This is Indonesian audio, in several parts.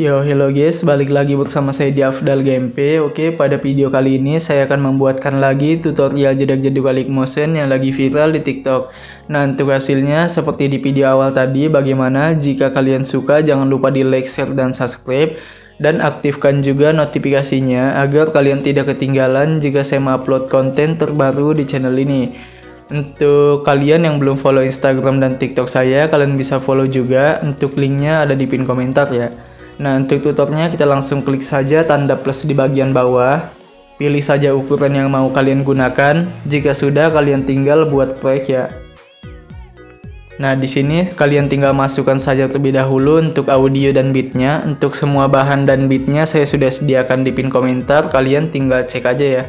Yo, hello guys, balik lagi bersama saya di Afdhal GMP. Oke, pada video kali ini saya akan membuatkan lagi tutorial Jedag Jedug Alight Motion yang lagi viral di TikTok. Nah, untuk hasilnya seperti di video awal tadi. Bagaimana? Jika kalian suka, jangan lupa di like, share, dan subscribe. Dan aktifkan juga notifikasinya agar kalian tidak ketinggalan jika saya mengupload konten terbaru di channel ini. Untuk kalian yang belum follow Instagram dan TikTok saya, kalian bisa follow juga. Untuk linknya ada di pin komentar ya. Nah, untuk tutornya kita langsung klik saja tanda plus di bagian bawah. Pilih saja ukuran yang mau kalian gunakan. Jika sudah, kalian tinggal buat proyek ya. Nah, di sini kalian tinggal masukkan saja terlebih dahulu untuk audio dan beatnya. Untuk semua bahan dan beatnya saya sudah sediakan di pin komentar. Kalian tinggal cek aja ya.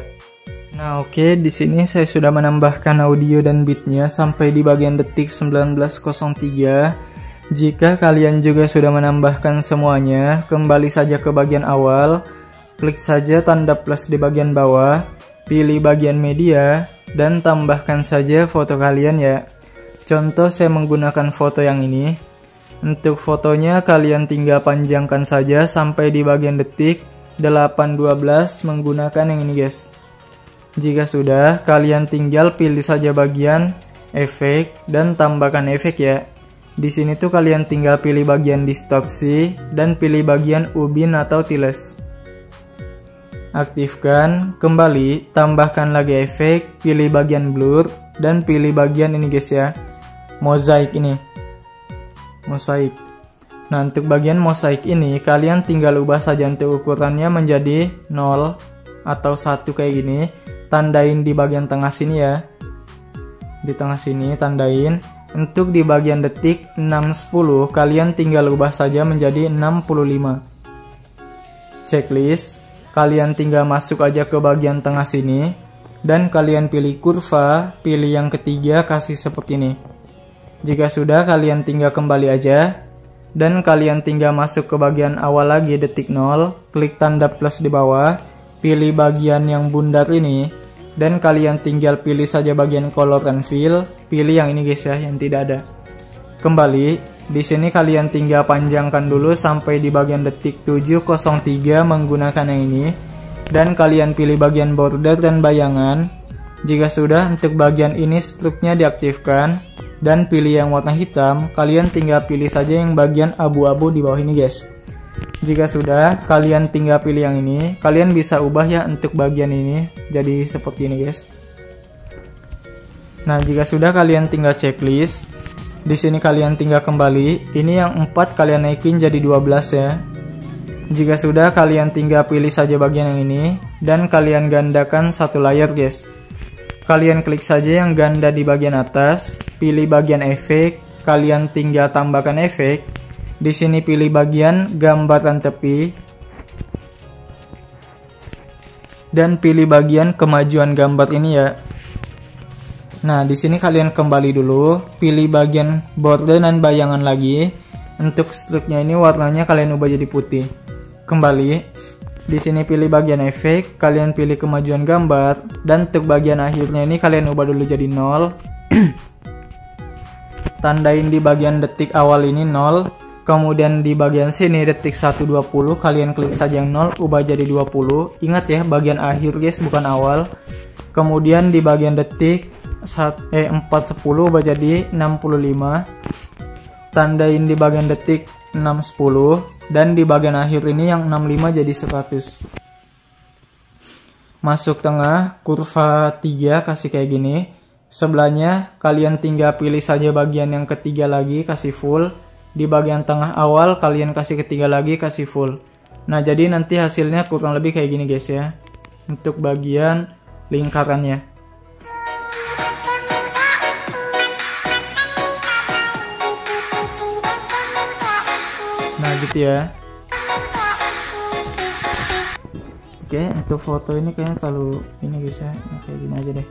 Nah, oke, di sini saya sudah menambahkan audio dan beatnya sampai di bagian detik 19:03. Jika kalian juga sudah menambahkan semuanya, kembali saja ke bagian awal, klik saja tanda plus di bagian bawah, pilih bagian media, dan tambahkan saja foto kalian ya. Contoh saya menggunakan foto yang ini. Untuk fotonya kalian tinggal panjangkan saja sampai di bagian detik 8:12 menggunakan yang ini guys. Jika sudah, kalian tinggal pilih saja bagian efek dan tambahkan efek ya. Di sini tuh kalian tinggal pilih bagian distorsi dan pilih bagian ubin atau tiles. Aktifkan, kembali, tambahkan lagi efek, pilih bagian blur, dan pilih bagian ini guys ya, mozaik ini. Mozaik. Nah, untuk bagian mozaik ini kalian tinggal ubah saja untuk ukurannya menjadi 0 atau 1 kayak gini. Tandain di bagian tengah sini ya. Di tengah sini tandain. Untuk di bagian detik 6:10 kalian tinggal ubah saja menjadi 65. Checklist, kalian tinggal masuk aja ke bagian tengah sini dan kalian pilih kurva, pilih yang ketiga kasih seperti ini. Jika sudah, kalian tinggal kembali aja dan kalian tinggal masuk ke bagian awal lagi detik 0, klik tanda plus di bawah, pilih bagian yang bundar ini. Dan kalian tinggal pilih saja bagian color and fill, pilih yang ini guys ya, yang tidak ada. Kembali, di sini kalian tinggal panjangkan dulu sampai di bagian detik 7:03 menggunakan yang ini. Dan kalian pilih bagian border dan bayangan. Jika sudah, untuk bagian ini stroke-nya diaktifkan. Dan pilih yang warna hitam, kalian tinggal pilih saja yang bagian abu-abu di bawah ini guys. Jika sudah, kalian tinggal pilih yang ini. Kalian bisa ubah ya untuk bagian ini jadi seperti ini guys. Nah, jika sudah, kalian tinggal checklist. Di sini kalian tinggal kembali. Ini yang 4 kalian naikin jadi 12 ya. Jika sudah, kalian tinggal pilih saja bagian yang ini. Dan kalian gandakan satu layar guys. Kalian klik saja yang ganda di bagian atas. Pilih bagian efek. Kalian tinggal tambahkan efek. Di sini pilih bagian gambaran tepi dan pilih bagian kemajuan gambar ini ya. Nah, di sini kalian kembali dulu, pilih bagian border dan bayangan lagi. Untuk struknya ini warnanya kalian ubah jadi putih. Kembali, di sini pilih bagian efek, kalian pilih kemajuan gambar dan untuk bagian akhirnya ini kalian ubah dulu jadi 0. Tandain di bagian detik awal ini 0. Kemudian di bagian sini detik 1:20 kalian klik saja yang 0 ubah jadi 20. Ingat ya, bagian akhir guys, bukan awal. Kemudian di bagian detik 4:10 ubah jadi 65. Tandain di bagian detik 6:10 dan di bagian akhir ini yang 65 jadi 100. Masuk tengah kurva 3 kasih kayak gini. Sebelahnya kalian tinggal pilih saja bagian yang ketiga lagi kasih full. Di bagian tengah awal kalian kasih ketiga lagi kasih full. Nah, jadi nanti hasilnya kurang lebih kayak gini guys ya. Untuk bagian lingkarannya. Nah, gitu ya. Oke, untuk foto ini kayaknya terlalu ini guys ya. Nah, kayak gini aja deh.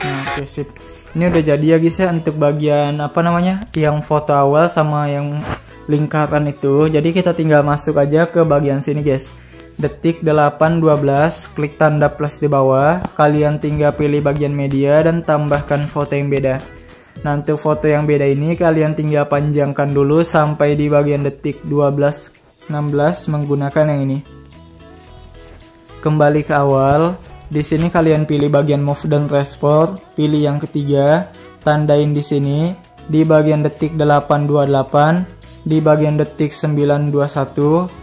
Nah, oke, sip. Ini udah jadi ya guys ya untuk bagian apa namanya yang foto awal sama yang lingkaran itu. Jadi kita tinggal masuk aja ke bagian sini guys. Detik 8:12 klik tanda plus di bawah. Kalian tinggal pilih bagian media dan tambahkan foto yang beda. Nah, untuk foto yang beda ini kalian tinggal panjangkan dulu sampai di bagian detik 12.16 menggunakan yang ini. Kembali ke awal. Di sini kalian pilih bagian move dan transport, pilih yang ketiga, tandain di sini, di bagian detik 8.28, di bagian detik 9.21,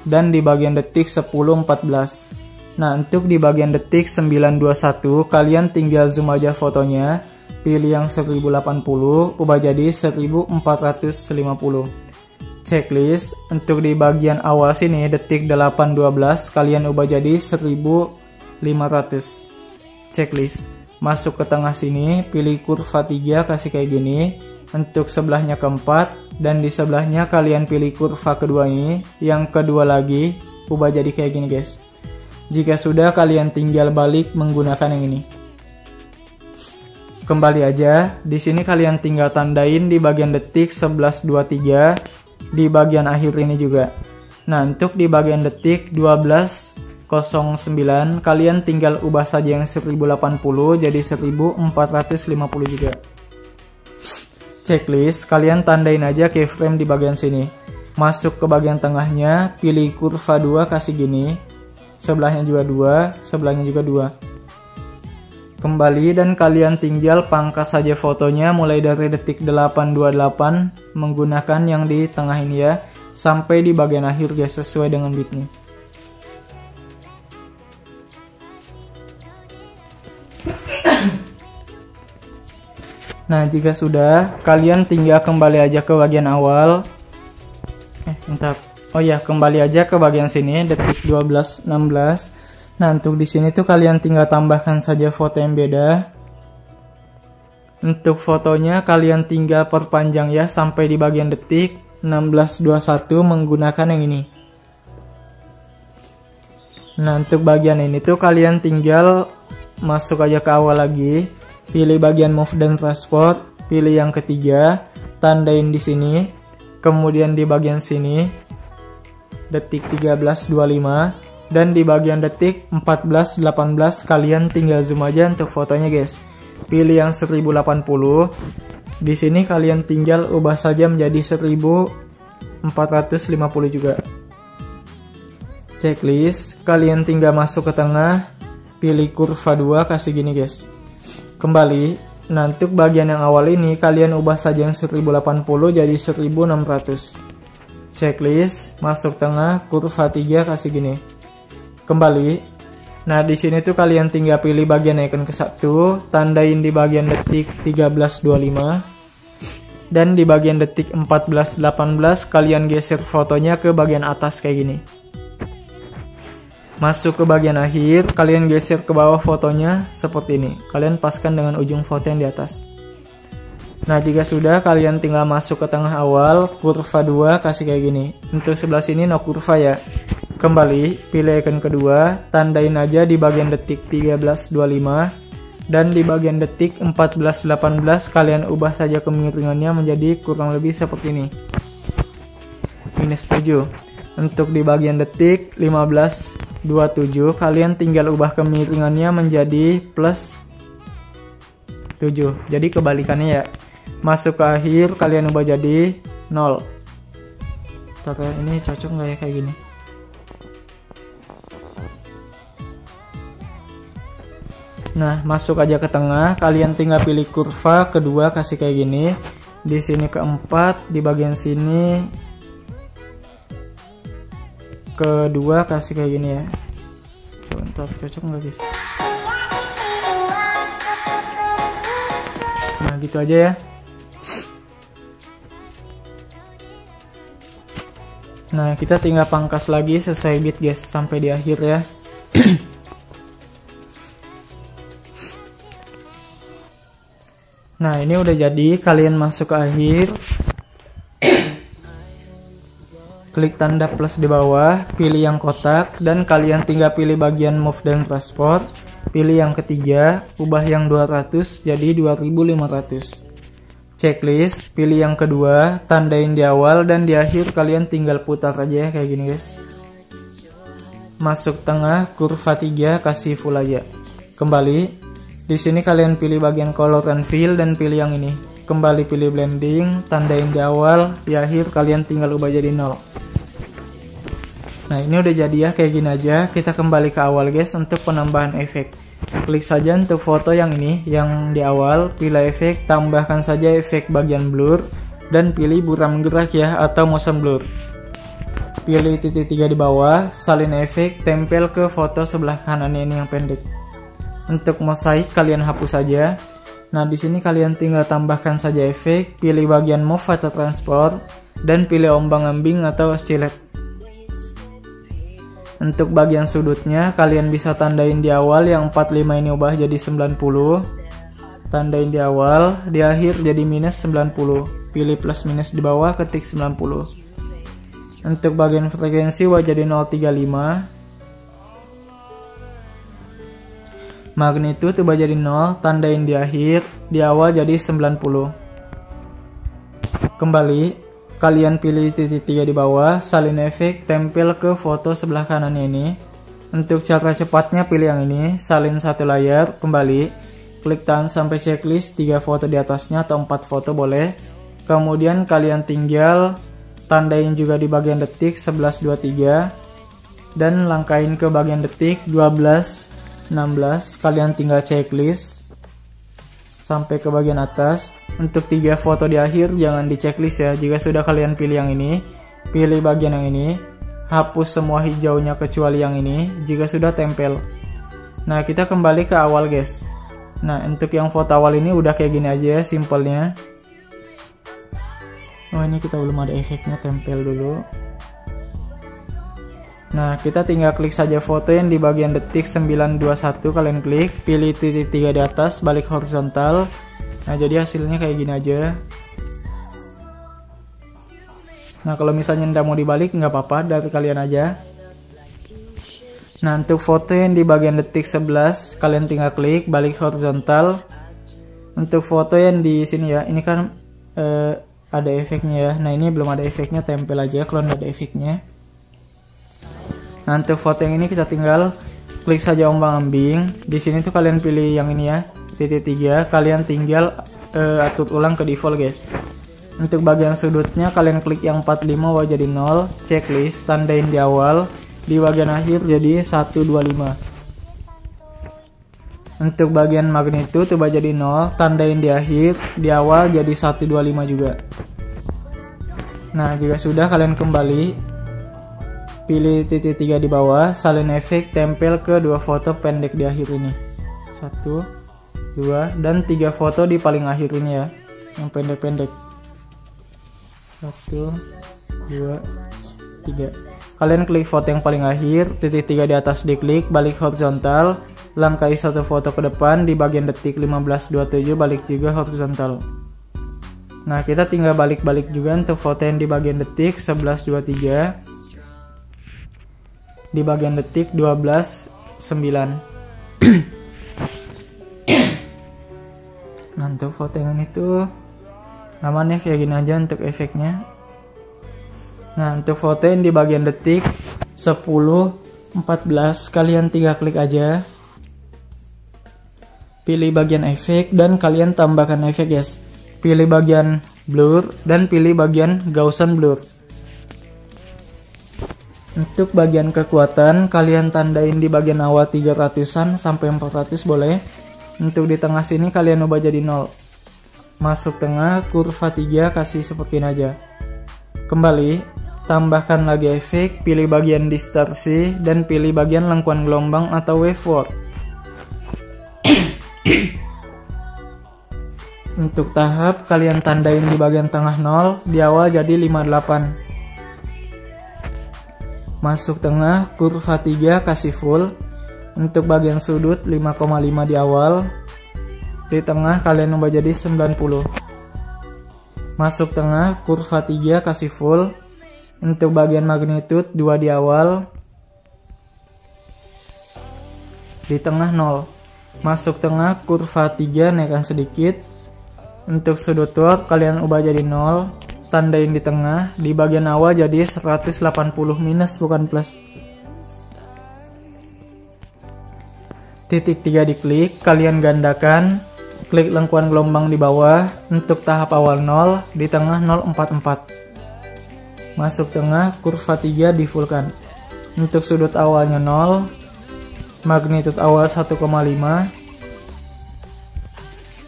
dan di bagian detik 10.14. Nah, untuk di bagian detik 9.21, kalian tinggal zoom aja fotonya, pilih yang 1080, ubah jadi 1450. Checklist, untuk di bagian awal sini, detik 8.12, kalian ubah jadi 1500. Checklist, masuk ke tengah sini, pilih kurva 3, kasih kayak gini, untuk sebelahnya keempat, dan di sebelahnya kalian pilih kurva kedua ini, yang kedua lagi, ubah jadi kayak gini guys. Jika sudah, kalian tinggal balik menggunakan yang ini. Kembali aja, di sini kalian tinggal tandain di bagian detik 11.23, di bagian akhir ini juga. Nah, untuk di bagian detik 12.09 kalian tinggal ubah saja yang 1080 jadi 1450 juga. Checklist, kalian tandain aja keyframe di bagian sini. Masuk ke bagian tengahnya, pilih kurva 2 kasih gini. Sebelahnya juga 2, sebelahnya juga 2. Kembali dan kalian tinggal pangkas saja fotonya mulai dari detik 8.28 menggunakan yang di tengah ini ya, sampai di bagian akhir guys, sesuai dengan beatnya. Nah, jika sudah, kalian tinggal kembali aja ke bagian awal. Kembali aja ke bagian sini, detik 12.16. Nah, untuk di sini tuh kalian tinggal tambahkan saja foto yang beda. Untuk fotonya kalian tinggal perpanjang ya sampai di bagian detik 16.21 menggunakan yang ini. Nah, untuk bagian ini tuh kalian tinggal masuk aja ke awal lagi, pilih bagian move dan transport, pilih yang ketiga, tandain di sini, kemudian di bagian sini detik 13.25 dan di bagian detik 14.18 kalian tinggal zoom aja untuk fotonya guys. Pilih yang 1080. Di sini kalian tinggal ubah saja menjadi 1450 juga. Checklist, kalian tinggal masuk ke tengah, pilih kurva 2 kasih gini guys. Kembali, nah untuk bagian yang awal ini kalian ubah saja yang 1080 jadi 1600. Checklist, masuk tengah, kurva 3 kasih gini. Kembali. Nah, di sini tuh kalian tinggal pilih bagian icon ke-1, tandain di bagian detik 13.25 dan di bagian detik 14.18 kalian geser fotonya ke bagian atas kayak gini. Masuk ke bagian akhir, kalian geser ke bawah fotonya seperti ini. Kalian paskan dengan ujung foto yang di atas. Nah, jika sudah, kalian tinggal masuk ke tengah awal, kurva 2 kasih kayak gini. Untuk sebelah sini no kurva ya. Kembali, pilih icon kedua, tandain aja di bagian detik 13.25 dan di bagian detik 14.18 kalian ubah saja kemiringannya menjadi kurang lebih seperti ini. -7. Untuk di bagian detik 15.27 kalian tinggal ubah kemiringannya menjadi +7. Jadi kebalikannya ya. Masuk ke akhir kalian ubah jadi 0. Tata, ini cocok nggak ya kayak gini? Nah, masuk aja ke tengah, kalian tinggal pilih kurva kedua kasih kayak gini. Di sini keempat, di bagian sini kedua kasih kayak gini ya. Coba cocok nggak guys? Nah, gitu aja ya. Nah, kita tinggal pangkas lagi sesuai beat guys sampai di akhir ya. Nah, ini udah jadi, kalian masuk ke akhir. Klik tanda plus di bawah, pilih yang kotak, dan kalian tinggal pilih bagian move dan transport. Pilih yang ketiga, ubah yang 200 jadi 2500. Checklist, pilih yang kedua, tandain di awal, dan di akhir kalian tinggal putar aja ya, kayak gini guys. Masuk tengah, kurva 3, kasih full aja. Kembali. Di sini kalian pilih bagian color and fill dan pilih yang ini. kembali pilih blending, tandain di awal, di akhir kalian tinggal ubah jadi 0. Nah, ini udah jadi ya, kayak gini aja. Kita kembali ke awal guys untuk penambahan efek. Klik saja untuk foto yang ini, yang di awal, pilih efek, tambahkan saja efek bagian blur, dan pilih buram gerak ya, atau motion blur. Pilih titik 3 di bawah, salin efek, tempel ke foto sebelah kanannya ini yang pendek. Untuk mosaik kalian hapus saja. Nah, di sini kalian tinggal tambahkan saja efek, pilih bagian move atau transport, dan pilih ombang-ambing atau oscillate. Untuk bagian sudutnya, kalian bisa tandain di awal yang 45 ini ubah jadi 90. Tandain di awal, di akhir jadi minus 90. Pilih plus minus di bawah, ketik 90. Untuk bagian frekuensi ubah jadi 0,35. Magnitude ubah jadi 0, tandain di akhir, di awal jadi 90. Kembali, kalian pilih titik 3 di bawah, salin efek, tempel ke foto sebelah kanannya ini. Untuk cara cepatnya pilih yang ini, salin satu layar, kembali, klik tahan sampai checklist 3 foto di atasnya atau 4 foto boleh. Kemudian kalian tinggal tandain juga di bagian detik 11, 23, dan langkain ke bagian detik 12, 16. Kalian tinggal checklist sampai ke bagian atas. Untuk 3 foto di akhir jangan di checklist ya. Jika sudah kalian pilih yang ini, pilih bagian yang ini, hapus semua hijaunya kecuali yang ini. Jika sudah, tempel. Nah, kita kembali ke awal guys. Nah, untuk yang foto awal ini udah kayak gini aja ya, simpelnya. Oh, ini kita belum ada efeknya, tempel dulu. Nah, kita tinggal klik saja foto yang di bagian detik 921, kalian klik, pilih titik 3 di atas, balik horizontal. Nah, jadi hasilnya kayak gini aja. Nah, kalau misalnya ndak mau dibalik, nggak apa-apa, dari kalian aja. Nah, untuk foto yang di bagian detik 11, kalian tinggal klik, balik horizontal. Untuk foto yang di sini ya, ini kan ada efeknya ya. Nah, ini belum ada efeknya, tempel aja kalau nggak ada efeknya. Nah, untuk foto yang ini kita tinggal klik saja ombang-ambing. Di sini tuh kalian pilih yang ini ya, titik 3. Kalian tinggal atur ulang ke default guys. Untuk bagian sudutnya kalian klik yang 45 wah jadi 0. Checklist, tandain di awal, di bagian akhir jadi 125. Untuk bagian magnitude coba jadi 0, tandain di akhir, di awal jadi 125 juga. Nah, jika sudah kalian kembali, pilih titik 3 di bawah, salin efek, tempel ke 2 foto pendek di akhir ini. 1, 2, dan 3 foto di paling akhir ini ya, yang pendek-pendek. 1, 2, 3. Kalian klik foto yang paling akhir, titik 3 di atas diklik, balik horizontal, langkai satu foto ke depan, di bagian detik 15.27 balik juga horizontal. Nah, kita tinggal balik-balik juga untuk foto yang di bagian detik 11.23. Di bagian detik 12.9. Nah, untuk foto yang ini tuh namanya kayak gini aja untuk efeknya. Nah, untuk foto yang di bagian detik 10.14, kalian tinggal klik aja, pilih bagian efek, dan kalian tambahkan efek guys. Pilih bagian blur dan pilih bagian Gaussian blur. Untuk bagian kekuatan, kalian tandain di bagian awal 300-an sampai 400 boleh. Untuk di tengah sini kalian ubah jadi 0. Masuk tengah, kurva 3 kasih seperti ini aja. Kembali, tambahkan lagi efek, pilih bagian distorsi, dan pilih bagian lengkuan gelombang atau waveward. Untuk tahap, kalian tandain di bagian tengah 0, di awal jadi 58. Masuk tengah, kurva 3 kasih full. Untuk bagian sudut 5,5 di awal, di tengah kalian ubah jadi 90. Masuk tengah, kurva 3 kasih full. Untuk bagian magnitude 2 di awal, di tengah 0. Masuk tengah, kurva 3 naikkan sedikit. Untuk sudut work kalian ubah jadi 0, tandain di tengah, di bagian awal jadi 180 minus bukan plus. Titik 3 diklik, kalian gandakan, klik lengkuan gelombang di bawah untuk tahap awal 0, di tengah 044. Masuk tengah, kurva 3 difulkan. Untuk sudut awalnya 0, magnitude awal 1,5,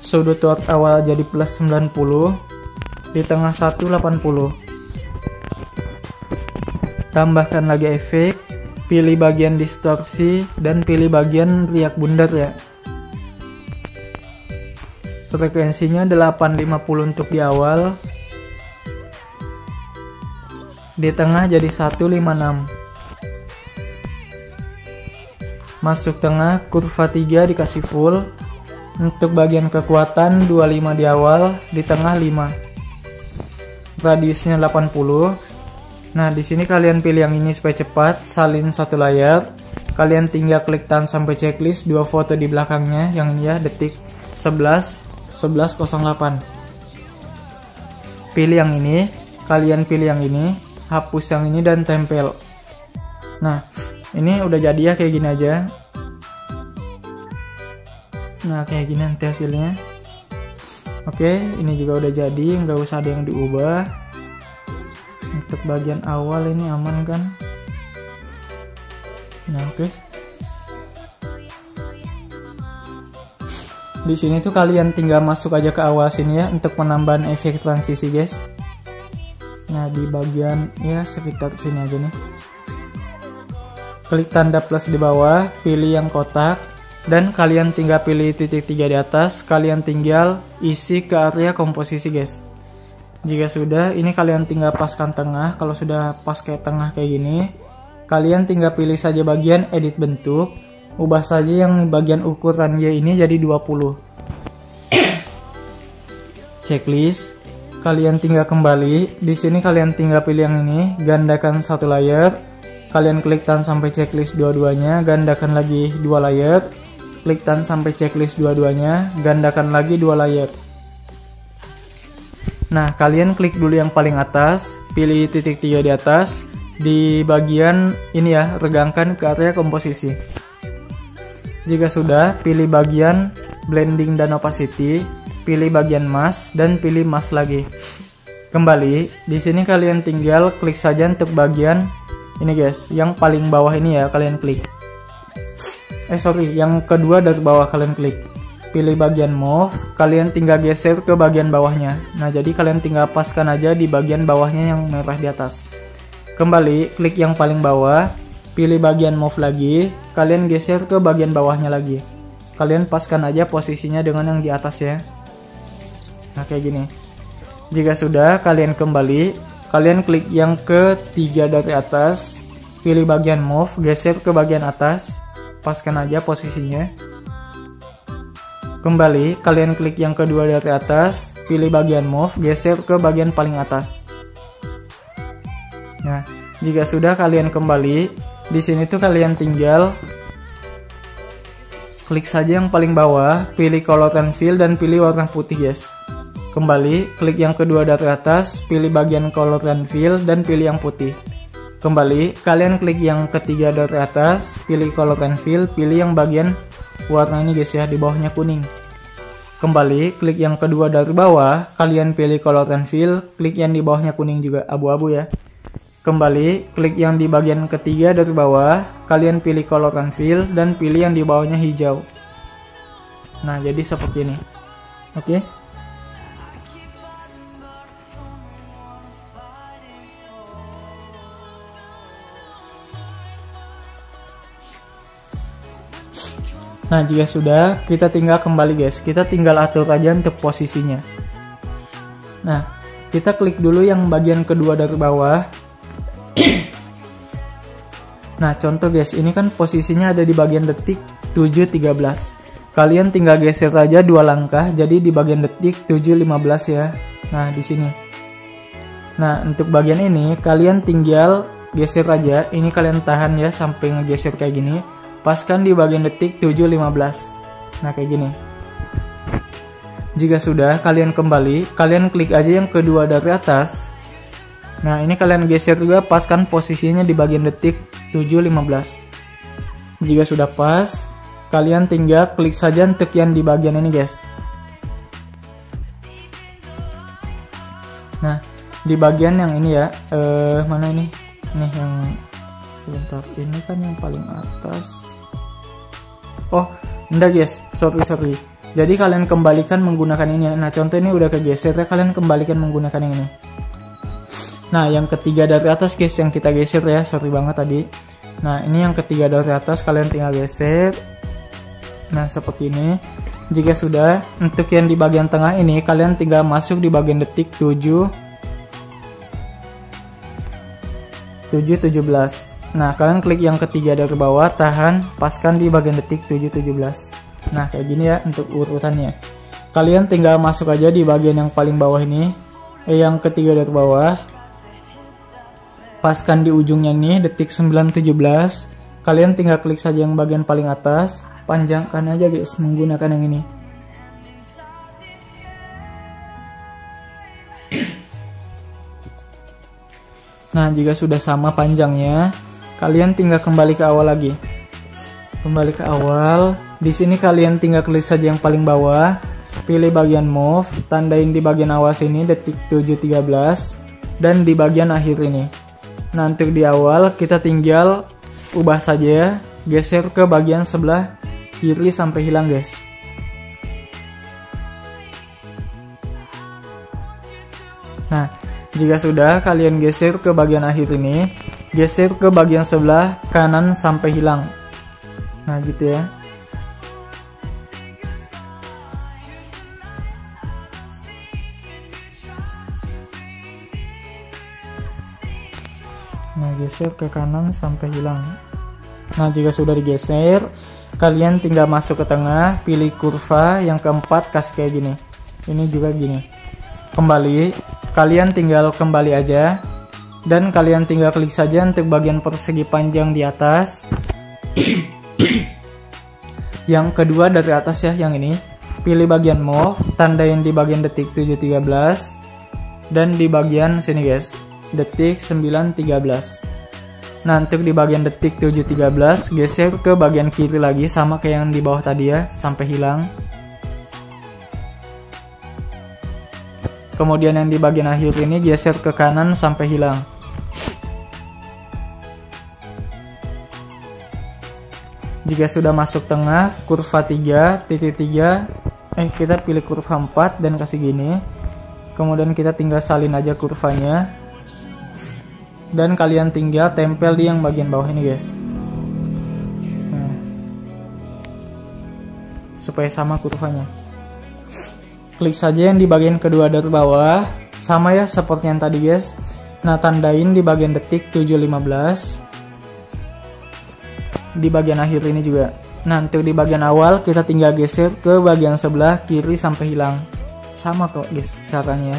sudut awal jadi plus 90, di tengah 180. Tambahkan lagi efek, pilih bagian distorsi dan pilih bagian riak bundar ya. Frekuensinya 850 untuk di awal, di tengah jadi 156. Masuk tengah, kurva 3 dikasih full. Untuk bagian kekuatan 25 di awal, di tengah 5, radiusnya 80. Nah, di sini kalian pilih yang ini supaya cepat. Salin satu layar, kalian tinggal klik tahan sampai checklist, 2 foto di belakangnya, yang ya detik 11.08. Pilih yang ini, kalian pilih yang ini, hapus yang ini dan tempel. Nah, ini udah jadi ya, kayak gini aja. Nah, kayak gini nanti hasilnya. Oke, ini juga udah jadi, nggak usah ada yang diubah. Untuk bagian awal ini aman kan? Nah, oke. Di sini tuh kalian tinggal masuk aja ke awal sini ya untuk penambahan efek transisi, guys. Nah, di bagian ya sekitar sini aja nih. Klik tanda plus di bawah, pilih yang kotak dan kalian tinggal pilih titik 3 di atas, kalian tinggal isi ke area komposisi, guys. Jika sudah, ini kalian tinggal paskan tengah. Kalau sudah pas ke tengah kayak gini, kalian tinggal pilih saja bagian edit bentuk. Ubah saja yang bagian ukuran Y ini jadi 20. Checklist. Kalian tinggal kembali. Di sini kalian tinggal pilih yang ini. Gandakan satu layar. Kalian klik tahan sampai checklist dua-duanya. Gandakan lagi 2 layar. Klik tahan sampai checklist dua-duanya. Gandakan lagi 2 layar. Nah, kalian klik dulu yang paling atas. Pilih titik 3 di atas. Di bagian ini ya, regangkan ke area komposisi. Jika sudah, pilih bagian blending dan opacity, pilih bagian mask dan pilih mask lagi. Kembali, di sini kalian tinggal klik saja untuk bagian ini, guys, yang paling bawah ini ya, kalian klik. Yang kedua dari bawah kalian klik. Pilih bagian move, kalian tinggal geser ke bagian bawahnya. Nah, jadi kalian tinggal paskan aja di bagian bawahnya yang merah di atas. Kembali, klik yang paling bawah. Pilih bagian move lagi, kalian geser ke bagian bawahnya lagi. Kalian paskan aja posisinya dengan yang di atas ya. Nah, kayak gini. Jika sudah, kalian kembali. Kalian klik yang ketiga dari atas. Pilih bagian move, geser ke bagian atas. Paskan aja posisinya. Kembali, kalian klik yang kedua dari atas. Pilih bagian move, geser ke bagian paling atas. Nah, jika sudah, kalian kembali. Di sini tuh kalian tinggal klik saja yang paling bawah, pilih color and fill dan pilih warna putih, guys. Kembali, klik yang kedua dari atas, pilih bagian color and fill dan pilih yang putih. Kembali, kalian klik yang ketiga dari atas, pilih color and fill, pilih yang bagian warna ini, guys ya, di bawahnya kuning. Kembali, klik yang kedua dari bawah, kalian pilih color and fill, klik yang di bawahnya kuning juga, abu-abu ya. Kembali, klik yang di bagian ketiga dari bawah, kalian pilih color and fill dan pilih yang di bawahnya hijau. Nah, jadi seperti ini. Oke. Nah, jika sudah, kita tinggal kembali, guys. Kita tinggal atur aja untuk posisinya. Nah, kita klik dulu yang bagian kedua dari bawah. Nah, contoh, guys, ini kan posisinya ada di bagian detik 7.13. Kalian tinggal geser aja 2 langkah jadi di bagian detik 7.15 ya. Nah, di sini. Nah, untuk bagian ini kalian tinggal geser aja. Ini kalian tahan ya sampai ngegeser kayak gini. Paskan di bagian detik 7.15. Nah, kayak gini. Jika sudah, kalian kembali, kalian klik aja yang kedua dari atas. Nah, ini kalian geser juga, paskan posisinya di bagian detik 7.15. Jika sudah pas, kalian tinggal klik saja untuk yang di bagian ini, guys. Nah, di bagian yang ini ya, mana ini? Nih yang bentar, ini kan yang paling atas. Oh, enggak guys, sorry. Jadi kalian kembalikan menggunakan ini. Nah, contoh ini udah kegeser, ya kalian kembalikan menggunakan yang ini. Nah, yang ketiga dari atas guys, yang kita geser ya, sorry banget tadi. Nah, ini yang ketiga dari atas, kalian tinggal geser. Nah, seperti ini. Jika sudah, untuk yang di bagian tengah ini, kalian tinggal masuk di bagian detik 7:17. Nah, kalian klik yang ketiga dari bawah, tahan, paskan di bagian detik 7:17. Nah, kayak gini ya untuk urutannya. Kalian tinggal masuk aja di bagian yang paling bawah ini, yang ketiga dari bawah. Paskan di ujungnya nih, detik 9:17. Kalian tinggal klik saja yang bagian paling atas. Panjangkan aja guys menggunakan yang ini. Nah, jika sudah sama panjangnya, kalian tinggal kembali ke awal lagi. Kembali ke awal. Di sini kalian tinggal klik saja yang paling bawah, pilih bagian move, tandain di bagian awal sini detik 7:13 dan di bagian akhir ini. Nah, untuk di awal kita tinggal ubah saja, geser ke bagian sebelah kiri sampai hilang guys. Nah, jika sudah, kalian geser ke bagian akhir ini, geser ke bagian sebelah kanan sampai hilang. Nah, gitu ya. Nah, geser ke kanan sampai hilang. Nah, jika sudah digeser, kalian tinggal masuk ke tengah, pilih kurva yang keempat, kasih kayak gini. Ini juga gini. Kembali. Kalian tinggal kembali aja, dan kalian tinggal klik saja untuk bagian persegi panjang di atas. Yang kedua dari atas ya, yang ini. Pilih bagian move, tandain di bagian detik 7:13 dan di bagian sini guys, detik 9:13. Nah, untuk di bagian detik 7:13, geser ke bagian kiri lagi sama kayak yang di bawah tadi ya, sampai hilang. Kemudian yang di bagian akhir ini geser ke kanan sampai hilang. Jika sudah masuk tengah, kurva 3.3, kita pilih kurva 4 dan kasih gini. Kemudian kita tinggal salin aja kurvanya. Dan kalian tinggal tempel di yang bagian bawah ini guys. Nah. Supaya sama kurvanya. Klik saja yang di bagian kedua dari bawah, sama ya seperti yang tadi guys. Nah, tandain di bagian detik 7:15 di bagian akhir ini juga. Nah, untuk di bagian awal kita tinggal geser ke bagian sebelah kiri sampai hilang. Sama kok guys caranya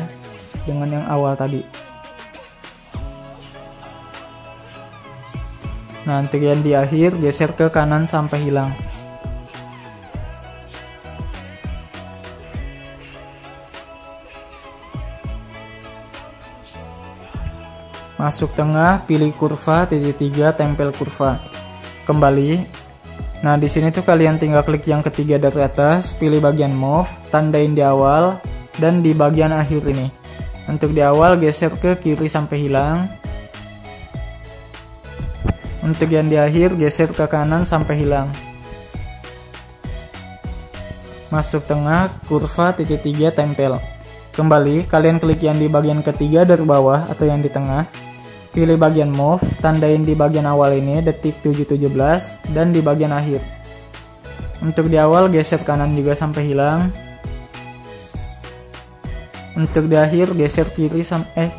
dengan yang awal tadi. Nah, untuk yang di akhir geser ke kanan sampai hilang. Masuk tengah, pilih kurva, .3, tempel kurva. Kembali. Nah, di sini tuh kalian tinggal klik yang ketiga dari atas, pilih bagian move, tandain di awal, dan di bagian akhir ini. Untuk di awal, geser ke kiri sampai hilang. Untuk yang di akhir, geser ke kanan sampai hilang. Masuk tengah, kurva, .3, tempel. Kembali, kalian klik yang di bagian ketiga dari bawah atau yang di tengah. Pilih bagian move, tandain di bagian awal ini detik 7:17 dan di bagian akhir. Untuk di awal geser kanan juga sampai hilang. Untuk di akhir geser kiri sampai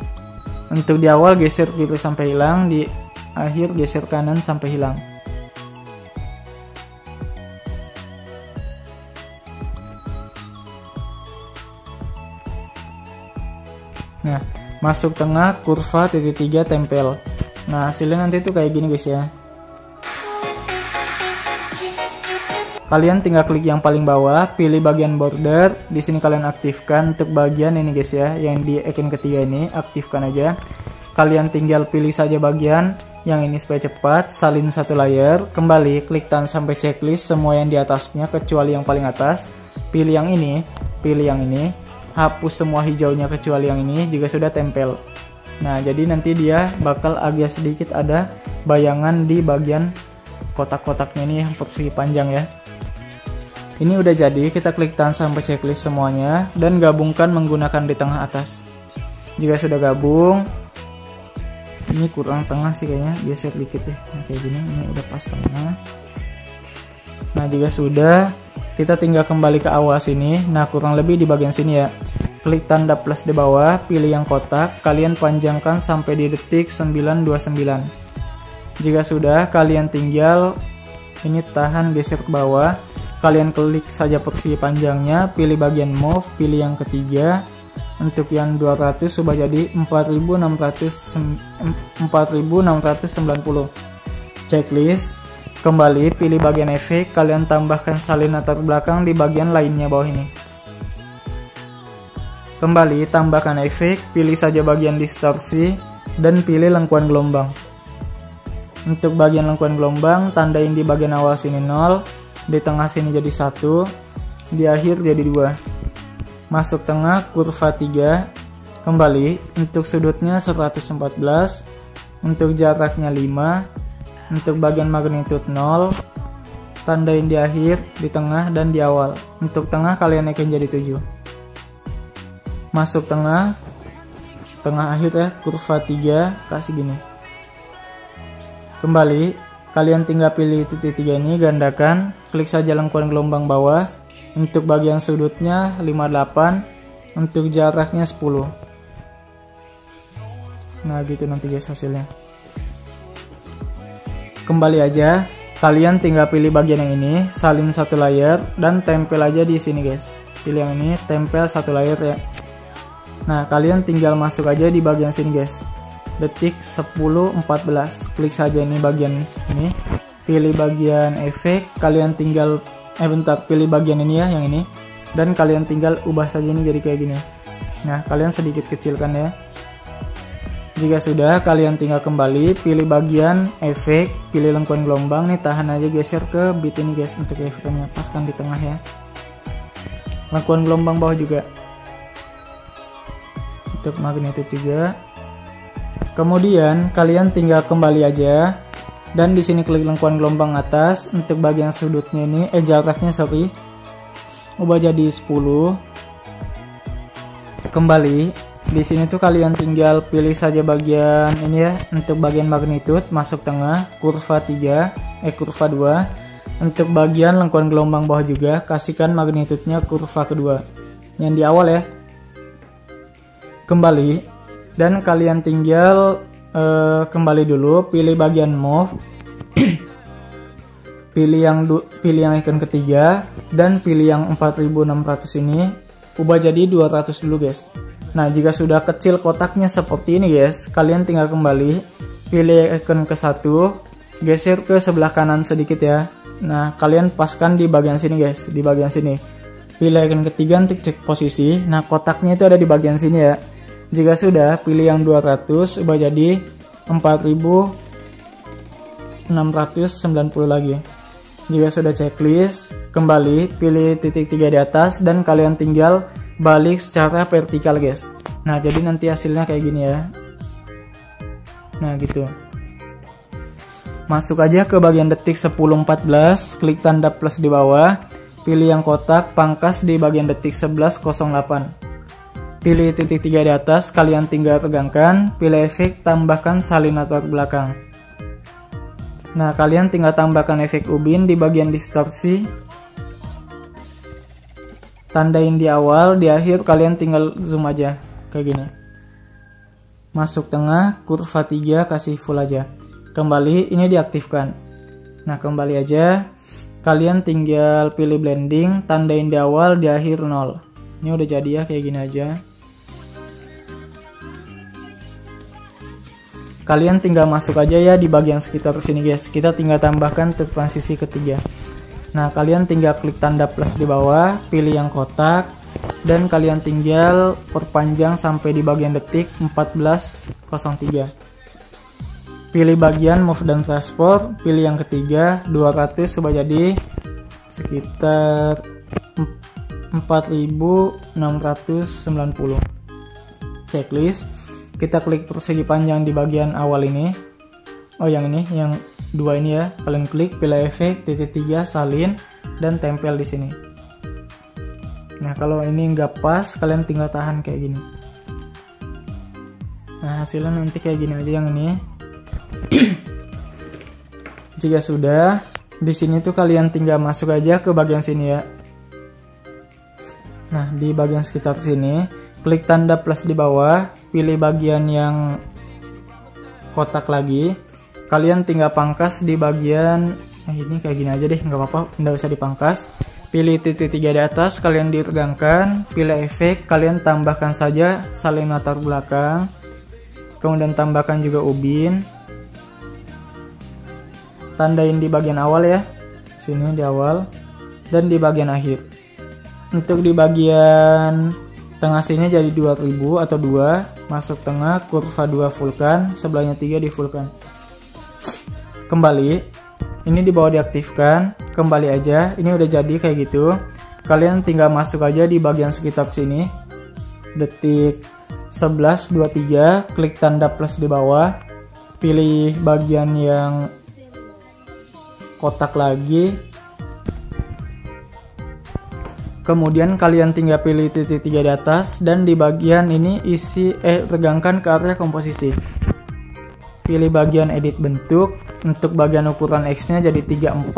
hilang, di akhir geser kanan sampai hilang. Nah, masuk tengah, kurva, .3, tempel. Nah, hasilnya nanti tuh kayak gini guys ya. Kalian tinggal klik yang paling bawah, pilih bagian border. Di sini kalian aktifkan untuk bagian ini guys ya, yang di icon ketiga ini, aktifkan aja. Kalian tinggal pilih saja bagian yang ini supaya cepat, salin satu layar, kembali klik tahan sampai checklist semua yang di atasnya kecuali yang paling atas. Pilih yang ini, hapus semua hijaunya kecuali yang ini jika sudah tempel. Nah, jadi nanti dia bakal agak sedikit ada bayangan di bagian kotak-kotaknya ini yang persegi panjang ya. Ini udah jadi, kita klik tahan sampai checklist semuanya dan gabungkan menggunakan di tengah atas. Jika sudah gabung, ini kurang tengah sih kayaknya, geser dikit deh. Nah, kayak gini, ini udah pas tengah. Nah, jika sudah, kita tinggal kembali ke awal sini. Nah, kurang lebih di bagian sini ya. Klik tanda plus di bawah, pilih yang kotak, kalian panjangkan sampai di detik 929. Jika sudah, kalian tinggal ini tahan geser ke bawah. Kalian klik saja persegi panjangnya, pilih bagian move, pilih yang ketiga. Untuk yang 200 sudah jadi 4690. Checklist, kembali pilih bagian efek, kalian tambahkan salin latar belakang di bagian lainnya bawah ini. Kembali tambahkan efek, pilih saja bagian distorsi dan pilih lengkuan gelombang. Untuk bagian lengkuan gelombang, tandain di bagian awal sini 0. Di tengah sini jadi 1, di akhir jadi 2. Masuk tengah kurva 3, kembali, untuk sudutnya 114, untuk jaraknya 5, untuk bagian magnitude 0, tandain di akhir, di tengah, dan di awal. Untuk tengah kalian naikin jadi 7. Masuk tengah, tengah akhir ya, kurva 3, kasih gini. Kembali, kalian tinggal pilih titik 3 ini, gandakan, klik saja lengkuan gelombang bawah, untuk bagian sudutnya 58, untuk jaraknya 10. Nah, gitu nanti guys hasilnya. Kembali aja, kalian tinggal pilih bagian yang ini, salin satu layer, dan tempel aja di sini guys. Pilih yang ini, tempel satu layer ya. Nah, kalian tinggal masuk aja di bagian sini guys. Detik 10.14, klik saja ini bagian ini, pilih bagian efek, kalian tinggal pilih bagian ini ya, yang ini, dan kalian tinggal ubah saja ini jadi kayak gini. Nah, kalian sedikit kecilkan ya. Jika sudah, kalian tinggal kembali, pilih bagian efek, pilih lengkuan gelombang nih, tahan aja geser ke beat ini guys, untuk efeknya paskan di tengah ya, lengkuan gelombang bawah juga, untuk magnitude 3. Kemudian kalian tinggal kembali aja dan di sini klik lengkuan gelombang atas, untuk bagian sudutnya ini jaraknya sorry, ubah jadi 10. Kembali di sini tuh kalian tinggal pilih saja bagian ini ya, untuk bagian magnitude masuk tengah kurva 2, untuk bagian lengkuan gelombang bawah juga kasihkan magnitudenya kurva kedua yang di awal ya. Kembali dan kalian tinggal kembali dulu, pilih bagian move, pilih yang icon ketiga dan pilih yang 4600 ini, ubah jadi 200 dulu guys. Nah, jika sudah kecil kotaknya seperti ini guys, kalian tinggal kembali, pilih icon ke 1, geser ke sebelah kanan sedikit ya. Nah, kalian paskan di bagian sini guys, di bagian sini. Pilih icon ketiga untuk cek posisi. Nah, kotaknya itu ada di bagian sini ya. Jika sudah, pilih yang 200, ubah jadi 4690 lagi. Jika sudah checklist, kembali, pilih titik 3 di atas, dan kalian tinggal balik secara vertikal guys. Nah, jadi nanti hasilnya kayak gini ya. Nah, gitu. Masuk aja ke bagian detik 10.14, klik tanda plus di bawah, pilih yang kotak, pangkas di bagian detik 11.08. Pilih titik 3 di atas, kalian tinggal tegangkan, pilih efek, tambahkan salin latar belakang. Nah, kalian tinggal tambahkan efek ubin di bagian distorsi. Tandain di awal, di akhir kalian tinggal zoom aja, kayak gini. Masuk tengah, kurva 3, kasih full aja. Kembali, ini diaktifkan. Nah, kembali aja, kalian tinggal pilih blending, tandain di awal, di akhir 0. Ini udah jadi ya, kayak gini aja. Kalian tinggal masuk aja ya di bagian sekitar sini guys. Kita tinggal tambahkan ke transisi ketiga. Nah, kalian tinggal klik tanda plus di bawah, pilih yang kotak, dan kalian tinggal perpanjang sampai di bagian detik 14.03. Pilih bagian move dan transport, pilih yang ketiga 200 sudah jadi sekitar 4.690. Checklist, kita klik persegi panjang di bagian awal ini. Oh, yang ini, yang dua ini ya. Kalian klik, pilih efek, titik 3, salin, dan tempel di sini. Nah, kalau ini nggak pas, kalian tinggal tahan kayak gini. Nah, hasilnya nanti kayak gini aja yang ini. Jika sudah, di sini tuh kalian tinggal masuk aja ke bagian sini ya. Nah, di bagian sekitar sini, klik tanda plus di bawah, pilih bagian yang kotak lagi. Kalian tinggal pangkas di bagian, nah ini kayak gini aja deh, nggak apa-apa, nggak usah dipangkas. Pilih titik 3 di atas, kalian diregangkan, pilih efek, kalian tambahkan saja salin latar belakang, kemudian tambahkan juga ubin, tandain di bagian awal ya, sini di awal, dan di bagian akhir. Untuk di bagian tengah sini jadi 2000 atau 2, masuk tengah, kurva 2 vulkan, sebelahnya 3 di vulkan. Kembali, ini di bawah diaktifkan, kembali aja, ini udah jadi kayak gitu. Kalian tinggal masuk aja di bagian sekitar sini, detik 11.23, klik tanda plus di bawah, pilih bagian yang kotak lagi, kemudian kalian tinggal pilih titik 3 di atas, dan di bagian ini isi regangkan ke area komposisi, pilih bagian edit bentuk. Untuk bagian ukuran X nya jadi 34,5.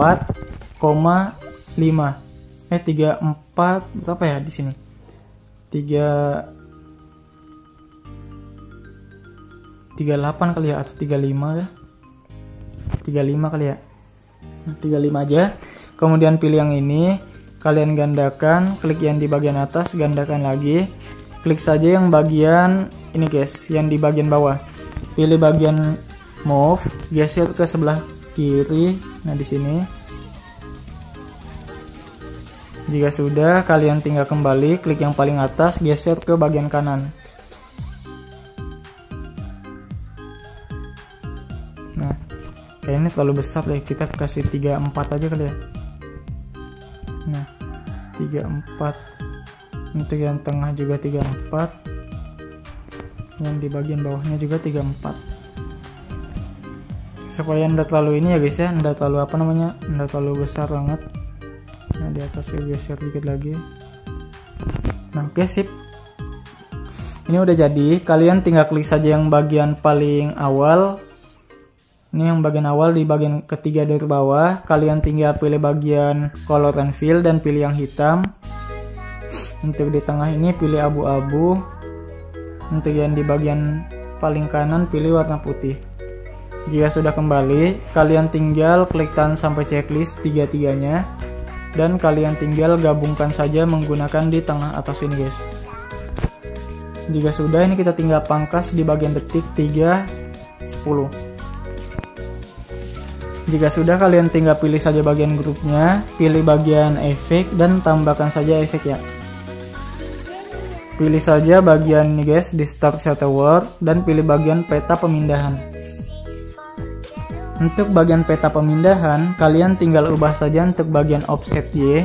34 berapa ya di sini? 38 kali ya, atau 35 ya? 35 kali ya. Nah, 35 aja. Kemudian pilih yang ini, kalian gandakan, klik yang di bagian atas, gandakan lagi. Klik saja yang bagian ini guys, yang di bagian bawah. Pilih bagian move, geser ke sebelah kiri. Nah, di sini. Jika sudah, kalian tinggal kembali, klik yang paling atas, geser ke bagian kanan. Nah, kayak ini terlalu besar deh, kita kasih 34 aja kali ya. Nah, 34. Untuk yang tengah juga 34. Yang di bagian bawahnya juga 34. Supaya nggak terlalu ini ya guys ya, nggak terlalu apa namanya, nggak terlalu besar banget. Nah, di atas geser dikit lagi. Nah, oke, sip. Ini udah jadi, kalian tinggal klik saja yang bagian paling awal. Ini yang bagian awal di bagian ketiga dari bawah, kalian tinggal pilih bagian color and fill dan pilih yang hitam. Untuk di tengah ini pilih abu-abu. Untuk yang di bagian paling kanan pilih warna putih. Jika sudah kembali, kalian tinggal klik tahan sampai checklist tiga-tiganya, dan kalian tinggal gabungkan saja menggunakan di tengah atas ini guys. Jika sudah, ini kita tinggal pangkas di bagian detik 3.10. Jika sudah, kalian tinggal pilih saja bagian grupnya, pilih bagian efek, dan tambahkan saja efek ya. Pilih saja bagian ini guys, di start shutter work, dan pilih bagian peta pemindahan. Untuk bagian peta pemindahan, kalian tinggal ubah saja untuk bagian offset Y,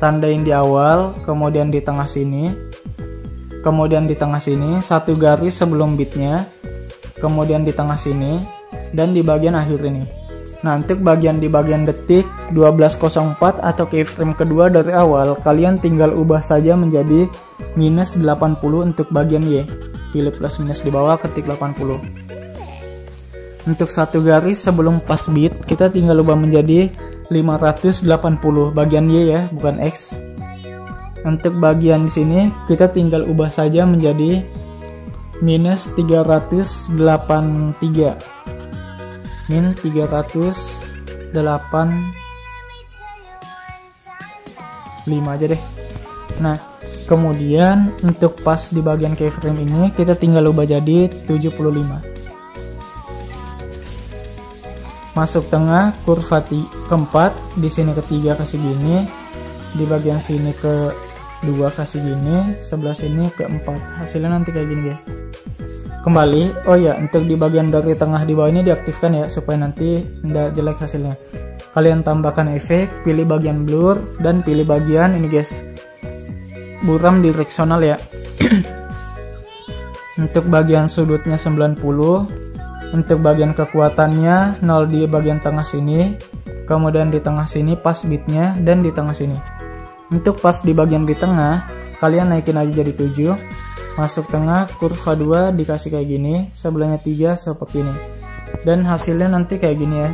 tandain di awal, kemudian di tengah sini, kemudian di tengah sini, satu garis sebelum bitnya, kemudian di tengah sini, dan di bagian akhir ini. Nah, untuk bagian di bagian detik 12.04 atau keyframe kedua dari awal, kalian tinggal ubah saja menjadi minus 80 untuk bagian Y. Pilih plus minus di bawah, ketik 80. Untuk satu garis sebelum pas beat, kita tinggal ubah menjadi 580 bagian Y ya, bukan X. Untuk bagian sini kita tinggal ubah saja menjadi minus 383. Min 385 aja deh. Nah, kemudian untuk pas di bagian keyframe ini kita tinggal ubah jadi 75. Masuk tengah, kurva keempat, di sini ketiga kasih gini, di bagian sini kedua kasih gini, sebelah sini keempat. Hasilnya nanti kayak gini guys. Kembali, oh ya, untuk di bagian dari tengah di bawah ini diaktifkan ya, supaya nanti tidak jelek hasilnya. Kalian tambahkan efek, pilih bagian blur, dan pilih bagian ini guys, buram direksional ya. Untuk bagian sudutnya 90, untuk bagian kekuatannya 0 di bagian tengah sini, kemudian di tengah sini pas beatnya, dan di tengah sini. Untuk pas di bagian di tengah, kalian naikin aja jadi 7, masuk tengah, kurva 2 dikasih kayak gini, sebelahnya 3 seperti ini, dan hasilnya nanti kayak gini ya.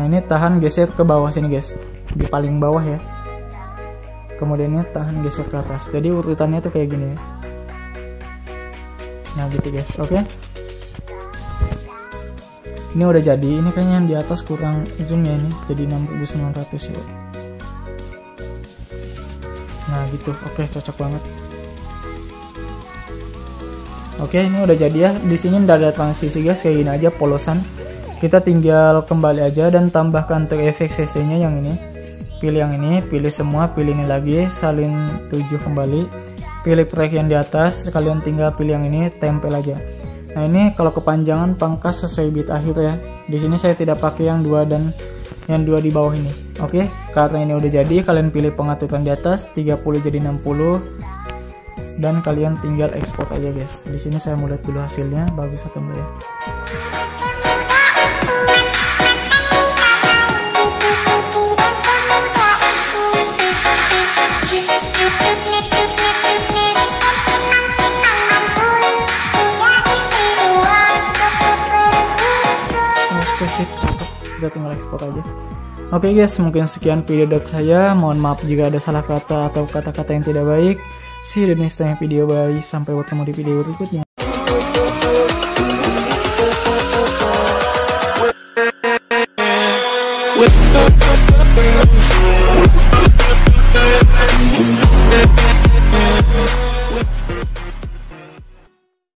Nah ini tahan geser ke bawah sini guys, di paling bawah ya. Kemudiannya tahan geser ke atas. Jadi urutannya tuh kayak gini ya. Nah gitu guys, oke. Ini udah jadi. Ini kayaknya yang di atas kurang zoom ya ini. Jadi 6900 ya. Nah gitu, oke, cocok banget. Oke, ini udah jadi ya. Di sini udah ada transisi guys, kayak gini aja polosan. Kita tinggal kembali aja dan tambahkan untuk efek CC-nya yang ini. Pilih yang ini, pilih semua, pilih ini lagi, salin 7 kembali, pilih track yang di atas, kalian tinggal pilih yang ini, tempel aja. Nah ini kalau kepanjangan pangkas sesuai bit akhir ya. Di sini saya tidak pakai yang 2 dan yang 2 di bawah ini. Oke, karena ini udah jadi, kalian pilih pengaturan di atas 30 jadi 60 dan kalian tinggal ekspor aja guys. Di sini saya mau lihat dulu hasilnya bagus atau enggak ya. Kita tinggal ekspor aja. Oke guys, mungkin sekian video dari saya. Mohon maaf jika ada salah kata atau kata-kata yang tidak baik. See you the next time video, bye. Sampai bertemu di video berikutnya.